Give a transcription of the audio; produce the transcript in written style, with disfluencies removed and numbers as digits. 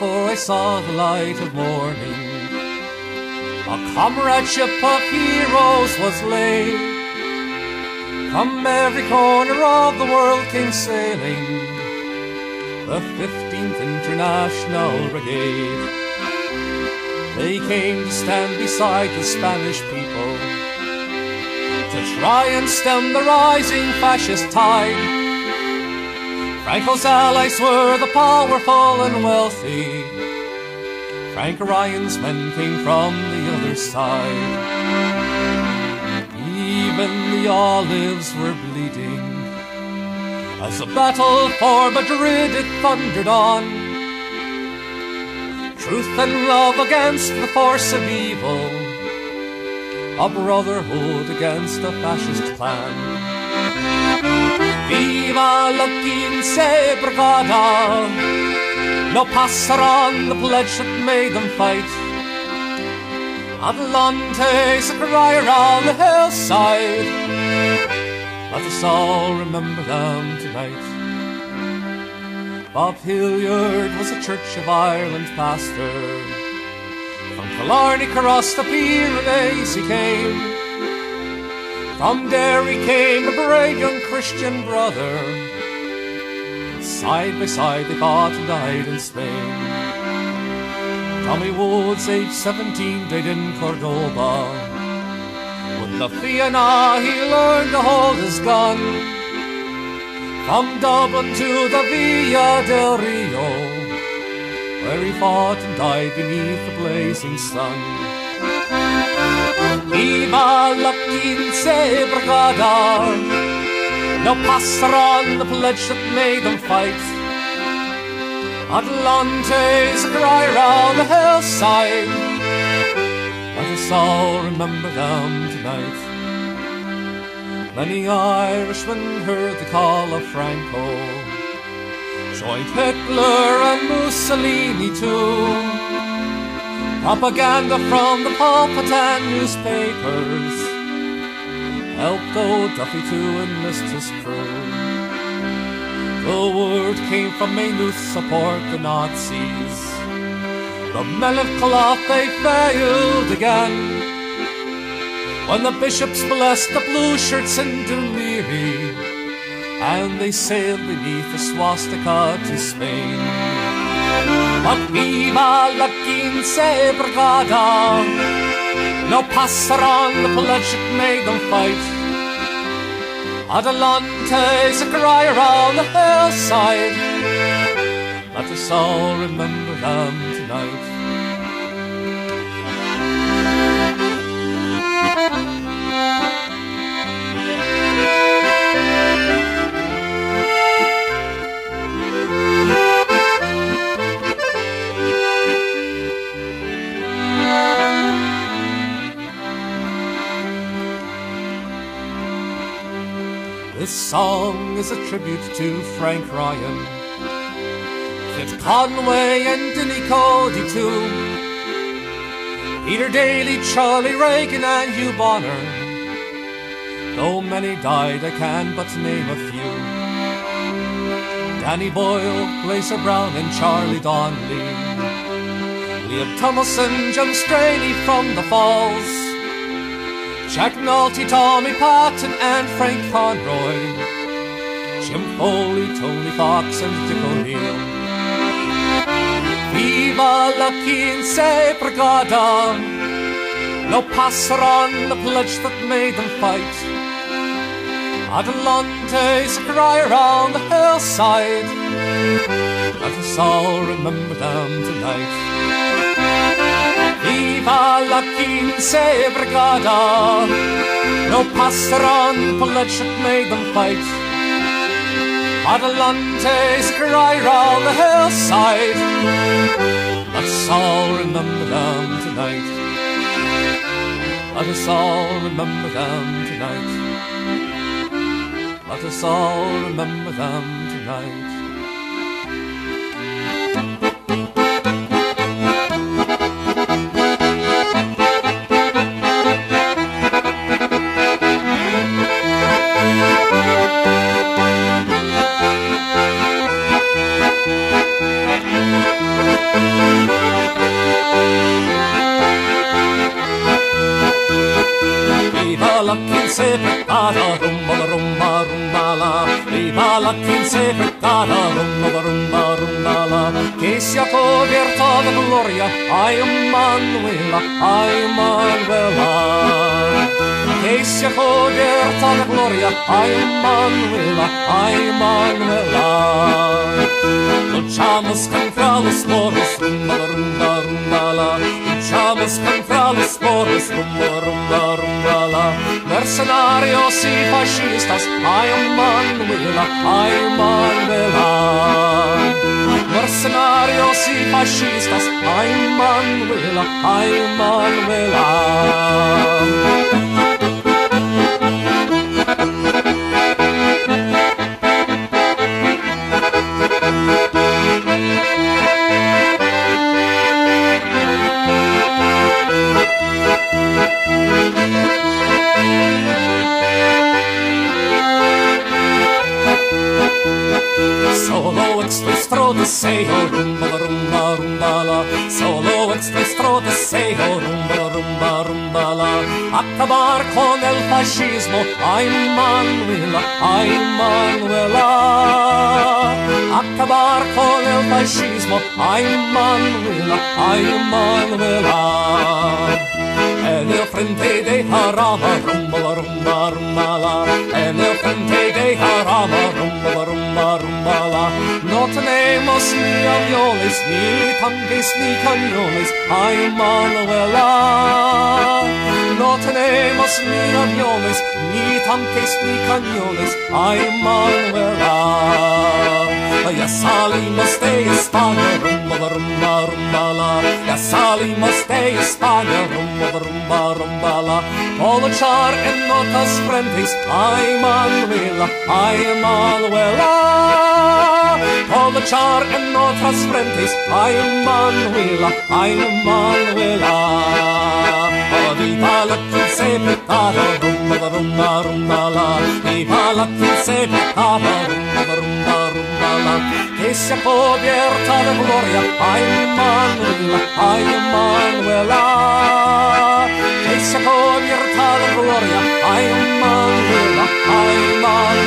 before I saw the light of morning. A comradeship of heroes was laid from every corner of the world came sailing the 15th International Brigade. They came to stand beside the Spanish people to try and stem the rising fascist tide. Franco's allies were the powerful and wealthy. Frank Ryan's men came from the other side. Even the olives were bleeding as the battle for Madrid it thundered on. Truth and love against the force of evil, a brotherhood against a fascist clan. Viva la Quince Brigada, no pasarán the pledge that made them fight. Adelante, a cry around the hillside. Let us all remember them tonight. Bob Hilliard was a Church of Ireland pastor. From Killarney across the Beerabays he came. From Derry came a brave young Christian brother. Side by side they fought and died in Spain. Tommy Woods, aged 17, died in Cordoba. With the Fianna he learned to hold his gun. From Dublin to the Villa del Rio, where he fought and died beneath the blazing sun. Viva la Quince Brigada, no pasarán the pledge that made them fight. Atalante's a cry round the hillside. Let us all remember them tonight. Many Irishmen heard the call of Franco, joined Hitler and Mussolini too. Propaganda from the pulpit and newspapers helped O'Duffy to enlist his crew. The word came from Maynooth, support the Nazis. The men of cloth, they failed again when the bishops blessed the blue shirts in Duniry, and they sailed beneath the swastika to Spain. But viva la Quince Brigada, no pasarán the pledge that made them fight. Atalante's a cry around the hillside. Let us all remember them tonight. This song is a tribute to Frank Ryan, Kit Conway and Dinny Cody too, Peter Daly, Charlie Reagan and Hugh Bonner. Though many died, I can but name a few: Danny Boyle, Blazer Brown and Charlie Donnelly, Leah Thomson, John Straney from the Falls, Jack Nalty, Tommy Patton and Frank Conroy, Jim Foley, Tony Fox and Dick O'Neill. Viva la Quince Brigada, no pasarán the pledge that made them fight. Atalante's a cry around the hillside. Let us all remember them tonight. Viva la Quince Brigada, no pasarán the pledge that made them fight. Atalante's cry round the hillside. Let us all remember them tonight. Let us all remember them tonight. Let us all remember them tonight. Viva la quince brigada, rumba rumba rumba la. Viva la quince brigada, rumba rumba rumba la. Que sia povertà de gloria, ay Manuela, ay Manuela. Que sia povertà de gloria, ay Manuela, ay Manuela. Luchamos contra los moros, rumba rumba rumba la. Luchamos contra los moros, rumba rumba rumba la. Mercenarios y fascistas, ay Manuela, ay Manuela. Mercenarios y fascistas, ay Manuela, ay Manuela. Solo express throw the sail, rumba rumba rumba la. Solo express throw the sail, rumba rumba rumba la. Acabar con el fascismo, ay Manuela, ay Manuela. Acabar con el fascismo, ay Manuela, ay Manuela. En el frente de Jarama, rumba rumba rumba la. En el frente de Jarama, rumba rumba rumba la. No tenemos ni aviones, ni tanques, ni cañones, ay Manuela. No tenemos ni aviones, ni tanques, ni cañones, ay Manuela. Ya salimos de España, rumba rumba rumba la. Ya salimos de España, rumba rumba rumba la. Por luchar en otras frentes, ay Manuela, ay Manuela. Por luchar en otras frentes, ay Manuela, ay Manuela. Viva la quince brigada, rumba rumba rumba la. Viva la quince brigada, rumba rumba rumba la. Que sea cubierta de gloria, ay Manuela, ay Manuela. Que sea cubierta de gloria, ay Manuela, ay Manuela.